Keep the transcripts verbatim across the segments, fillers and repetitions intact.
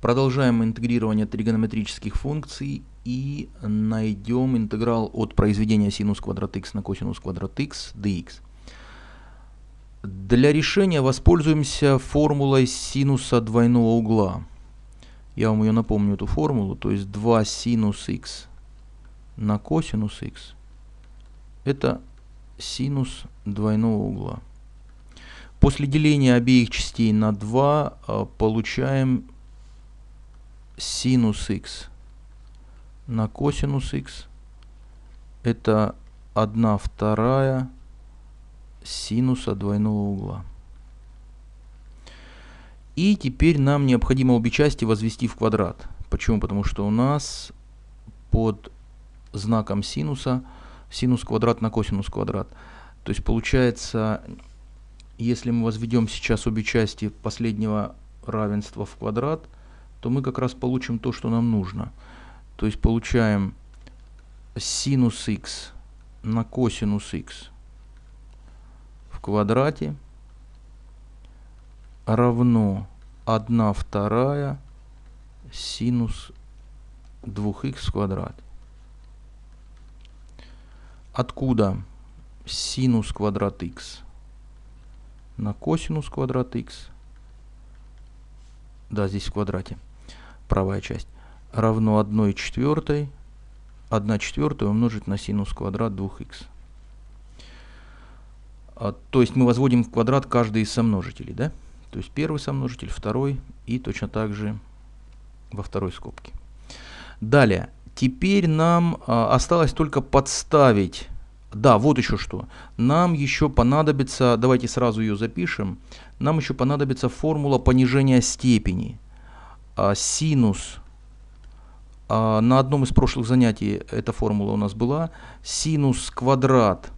Продолжаем интегрирование тригонометрических функций и найдем интеграл от произведения синус квадрат х на косинус квадрат х dx. Для решения воспользуемся формулой синуса двойного угла. Я вам ее напомню, эту формулу. То есть два синус х на косинус х это синус двойного угла. После деления обеих частей на два получаем синус х на косинус х. Это одна вторая синуса двойного угла. И теперь нам необходимо обе части возвести в квадрат. Почему? Потому что у нас под знаком синуса синус квадрат на косинус квадрат. То есть получается, если мы возведем сейчас обе части последнего равенства в квадрат, то мы как раз получим то, что нам нужно. То есть получаем синус х на косинус х в квадрате равно одна вторая синус два х в квадрате. Откуда синус квадрат х на косинус квадрат х, да, здесь в квадрате, правая часть, равно одной четвертой, одна четвертая умножить на синус квадрат два х. А, то есть мы возводим в квадрат каждый из сомножителей, да? То есть первый сомножитель, второй и точно так же во второй скобке. Далее, теперь нам а, осталось только подставить, да, вот еще что, нам еще понадобится, давайте сразу ее запишем, нам еще понадобится формула понижения степени. А, синус, а, на одном из прошлых занятий эта формула у нас была, синус квадрат,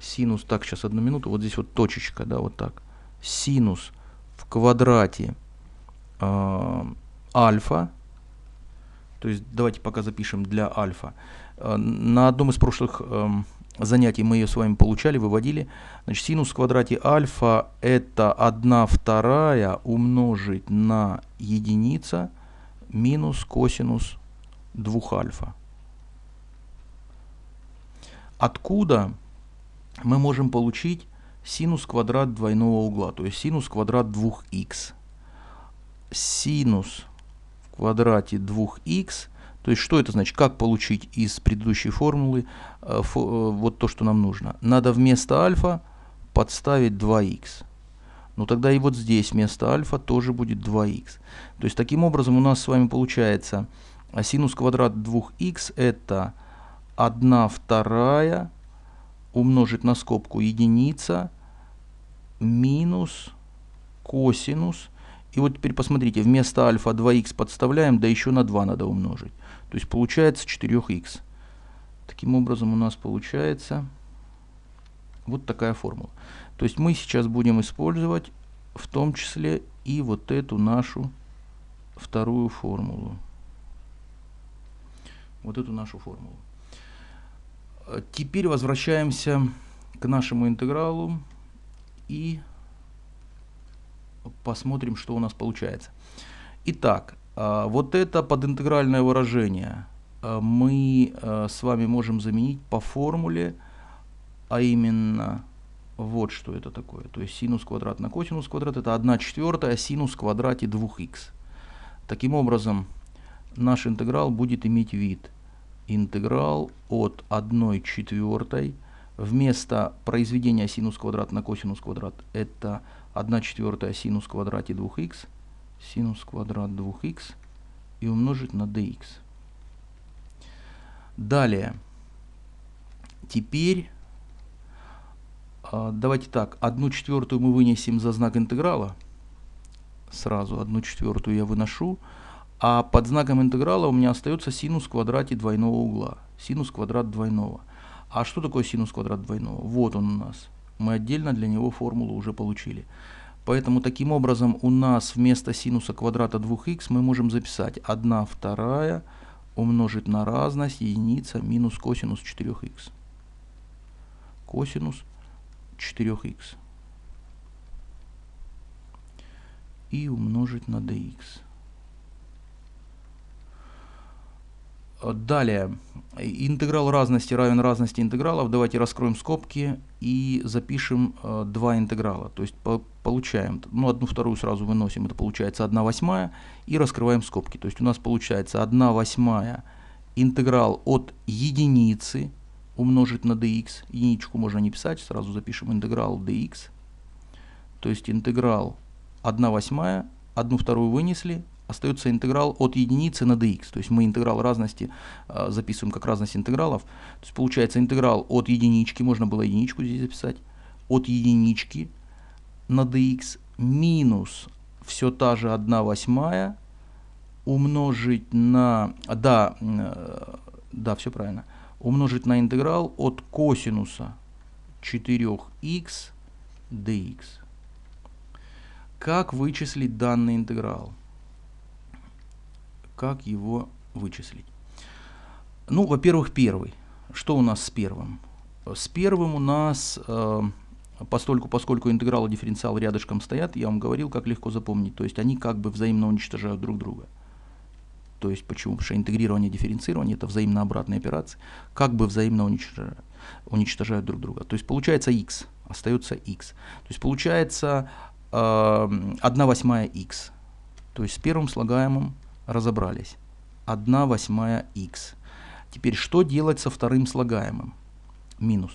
синус, так, сейчас одну минуту, вот здесь вот точечка, да, вот так. Синус в квадрате э, альфа, то есть давайте пока запишем для альфа. Э, на одном из прошлых э, занятий мы ее с вами получали, выводили. Значит, синус в квадрате альфа это одна вторая умножить на единица минус косинус два альфа. Откуда мы можем получить синус квадрат двойного угла, то есть синус квадрат два х. Синус в квадрате два х, то есть что это значит? Как получить из предыдущей формулы э, фо, э, вот то, что нам нужно? Надо вместо альфа подставить два х. Ну тогда и вот здесь вместо альфа тоже будет два х. То есть таким образом у нас с вами получается а синус квадрат два х это одна вторая умножить на скобку единица минус косинус. И вот теперь посмотрите, вместо альфа два х подставляем, да еще на два надо умножить. То есть получается четыре х. Таким образом у нас получается вот такая формула. То есть мы сейчас будем использовать в том числе и вот эту нашу вторую формулу. Вот эту нашу формулу. Теперь возвращаемся к нашему интегралу и посмотрим, что у нас получается. Итак, вот это подинтегральное выражение мы с вами можем заменить по формуле, а именно вот что это такое. То есть синус квадрат на косинус квадрат это одна четвертая синус в квадрате два х. Таким образом, наш интеграл будет иметь вид интеграл от одной четвертой вместо произведения синус квадрат на косинус квадрат это одна четвертая синус в квадрате два х синус квадрат два х и умножить на dx. Далее, теперь давайте так, одну четвертую мы вынесем за знак интеграла, сразу одну четвертую я выношу. А под знаком интеграла у меня остается синус в квадрате двойного угла. Синус квадрат двойного. А что такое синус квадрат двойного? Вот он у нас. Мы отдельно для него формулу уже получили. Поэтому таким образом у нас вместо синуса квадрата два х мы можем записать одна вторая умножить на разность единица минус косинус четыре х. Косинус четыре х. И умножить на dx. Далее, интеграл разности равен разности интегралов. Давайте раскроем скобки и запишем э, два интеграла. То есть по, получаем, ну, одну вторую сразу выносим, это получается одна восьмая, и раскрываем скобки. То есть у нас получается одна восьмая интеграл от единицы умножить на dx. Единичку можно не писать, сразу запишем интеграл dx. То есть интеграл одна восьмая, одну вторую вынесли, остается интеграл от единицы на dx. То есть мы интеграл разности э, записываем как разность интегралов. То есть получается интеграл от единички, можно было единичку здесь записать, от единички на dx минус все та же одна восьмая умножить на... Да, э, да, все правильно. Умножить на интеграл от косинуса четыре х dx. Как вычислить данный интеграл? Как его вычислить? Ну, во-первых, первый. Что у нас с первым? С первым у нас, э, постольку, поскольку интеграл и дифференциал рядышком стоят, я вам говорил, как легко запомнить. То есть они как бы взаимно уничтожают друг друга. То есть почему? Потому что интегрирование и дифференцирование — это взаимно обратные операции. Как бы взаимно уничтожают, уничтожают друг друга. То есть получается x, остается x. То есть получается э, одна восьмая x. То есть с первым слагаемым разобрались. одна восьмая х. Теперь что делать со вторым слагаемым? Минус.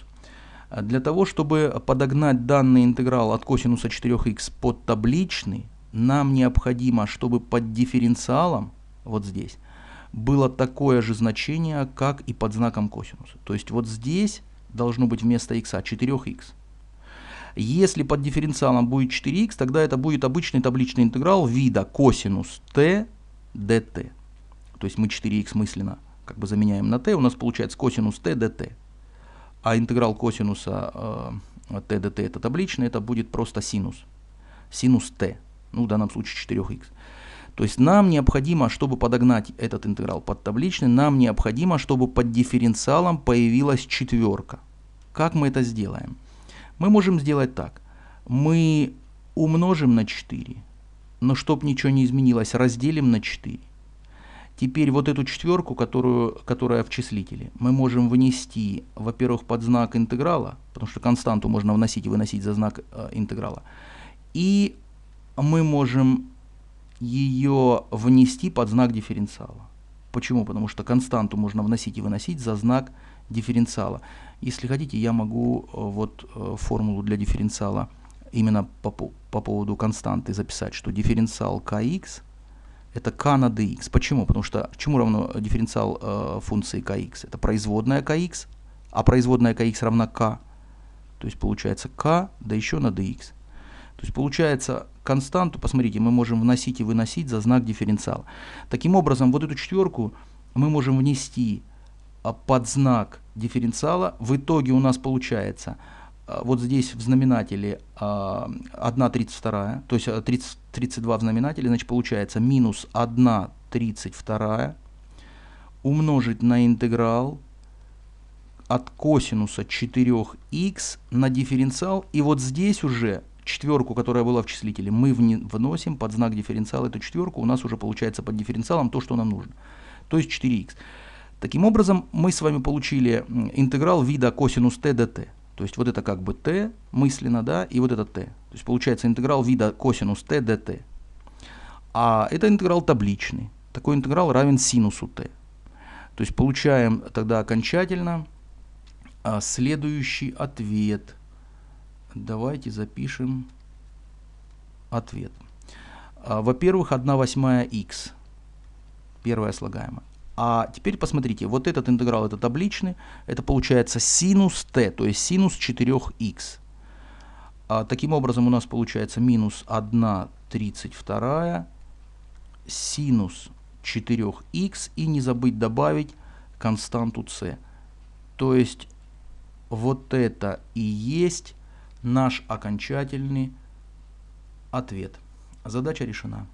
Для того, чтобы подогнать данный интеграл от косинуса четыре х под табличный, нам необходимо, чтобы под дифференциалом, вот здесь, было такое же значение, как и под знаком косинуса. То есть вот здесь должно быть вместо х четыре х. Если под дифференциалом будет четыре х, тогда это будет обычный табличный интеграл вида косинус t dt. То есть мы четыре х мысленно как бы заменяем на t, у нас получается косинус t dt. А интеграл косинуса э, t dt это табличный, это будет просто синус. Синус t, ну в данном случае четыре х. То есть нам необходимо, чтобы подогнать этот интеграл под табличный, нам необходимо, чтобы под дифференциалом появилась четверка. Как мы это сделаем? Мы можем сделать так. Мы умножим на четыре. Но чтобы ничего не изменилось, разделим на четыре. Теперь вот эту четверку, которую, которая в числителе, мы можем внести, во-первых, под знак интеграла, потому что константу можно вносить и выносить за знак э, интеграла. И мы можем ее внести под знак дифференциала. Почему? Потому что константу можно вносить и выносить за знак дифференциала. Если хотите, я могу э, вот э, формулу для дифференциала именно по, по поводу константы записать, что дифференциал kx это k на dx. Почему? Потому что чему равно дифференциал э, функции kx? Это производная kx, а производная kx равна k. То есть получается k, да еще на dx. То есть получается константу, посмотрите, мы можем вносить и выносить за знак дифференциала. Таким образом, вот эту четверку мы можем внести под знак дифференциала. В итоге у нас получается... Вот здесь в знаменателе одна тридцать вторая, то есть тридцать, тридцать два в знаменателе, значит получается минус одна тридцать вторая умножить на интеграл от косинуса четыре х на дифференциал. И вот здесь уже четверку, которая была в числителе, мы вносим под знак дифференциала. Эту четверку у нас уже получается под дифференциалом то, что нам нужно, то есть четыре х. Таким образом, мы с вами получили интеграл вида косинус t dt. То есть вот это как бы t мысленно, да, и вот это t. То есть получается интеграл вида косинус t dt. А это интеграл табличный. Такой интеграл равен синусу t. То есть получаем тогда окончательно а, следующий ответ. Давайте запишем ответ. А, во-первых, одна восьмая х. Первое слагаемое. А теперь посмотрите, вот этот интеграл, это табличный, это получается синус t, то есть синус четыре х. А, таким образом у нас получается минус одна тридцать вторая синус четыре х, и не забыть добавить константу c. То есть вот это и есть наш окончательный ответ. Задача решена.